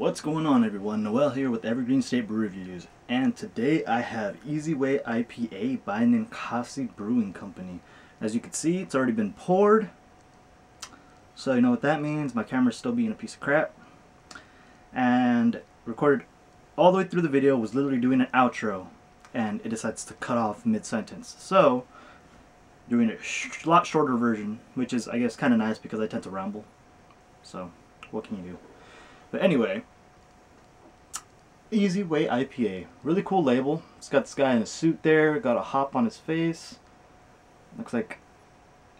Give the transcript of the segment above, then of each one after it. What's going on, everyone? Noel here with Evergreen State Brew Reviews, and today I have Easy Way IPA by Ninkasi Brewing Company. As you can see, it's already been poured, so you know what that means. My camera's still being a piece of crap, and recorded all the way through the video, was literally doing an outro, and it decides to cut off mid-sentence. So, doing a lot shorter version, which is, I guess, kind of nice because I tend to ramble. So, what can you do? But anyway, Easy Way IPA. Really cool label. It's got this guy in a suit there, got a hop on his face. Looks like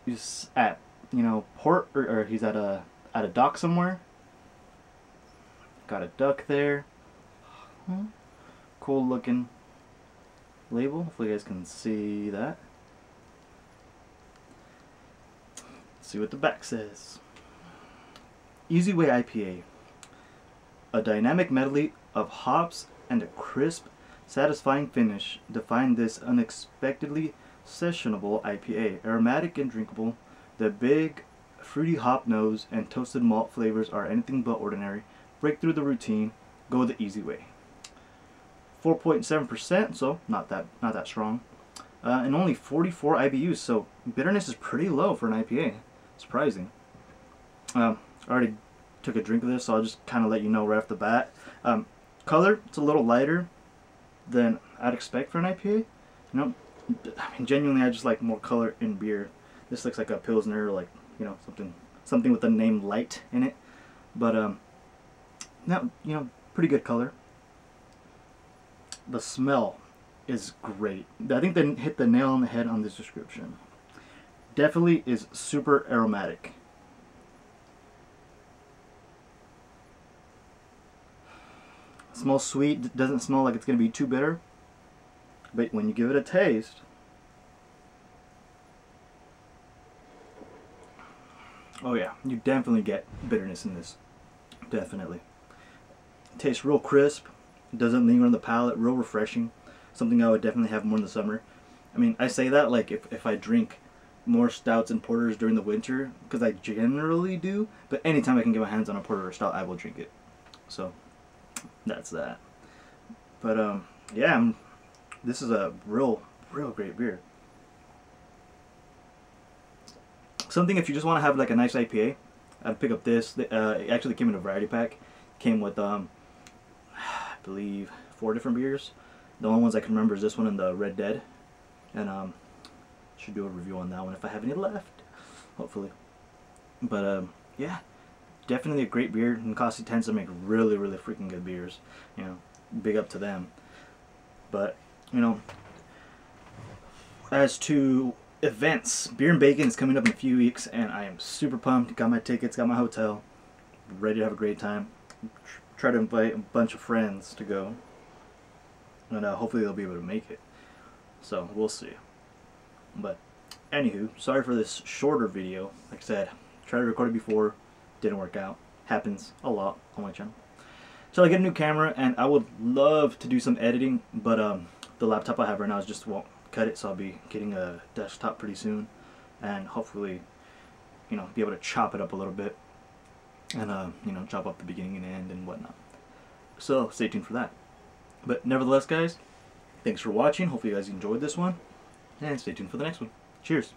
he's at, you know, port, or he's at a dock somewhere. Got a duck there. Cool looking label. Hopefully you guys can see that. Let's see what the back says. Easy Way IPA. A dynamic medley of hops and a crisp, satisfying finish define this unexpectedly sessionable IPA. Aromatic and drinkable, the big fruity hop nose and toasted malt flavors are anything but ordinary. Break through the routine, go the easy way. 4.7%, so not that strong, and only 44 IBUs. So bitterness is pretty low for an IPA. Surprising. Already took a drink of this, so I'll just kind of let you know right off the bat. Color, it's a little lighter than I'd expect for an IPA. You know, I mean, genuinely, I just like more color in beer. This looks like a Pilsner, like, you know, something with the name light in it. But no, you know, pretty good color. The smell is great. I think they hit the nail on the head on this description. Definitely is super aromatic. Smells sweet, doesn't smell like it's going to be too bitter, but when you give it a taste, oh yeah, you definitely get bitterness in this, definitely. It tastes real crisp, doesn't linger on the palate, real refreshing, something I would definitely have more in the summer. I mean, I say that like if I drink more stouts and porters during the winter, because I generally do, but anytime I can get my hands on a porter or stout, I will drink it. So that's that. But yeah, this is a real great beer. Something if you just want to have like a nice IPA, I'd pick up this. It actually came in a variety pack. Came with I believe 4 different beers. The only ones I can remember is this one and the Red Dead, and should do a review on that one if I have any left, hopefully. But yeah, definitely a great beer, and Kasi tends to make really freaking good beers, you know, big up to them. But, you know, as to events, Beer and Bacon is coming up in a few weeks, and I am super pumped. Got my tickets, got my hotel, ready to have a great time. Try to invite a bunch of friends to go, and hopefully they'll be able to make it, so we'll see. But anywho, sorry for this shorter video. Like I said, tried to record it before, didn't work out. Happens a lot on my channel. So I get a new camera, and I would love to do some editing, but the laptop I have right now just won't cut it, so I'll be getting a desktop pretty soon, and hopefully, you know, be able to chop it up a little bit, and you know, chop up the beginning and end and whatnot. So stay tuned for that. But nevertheless, guys, thanks for watching. Hopefully you guys enjoyed this one, and stay tuned for the next one. Cheers.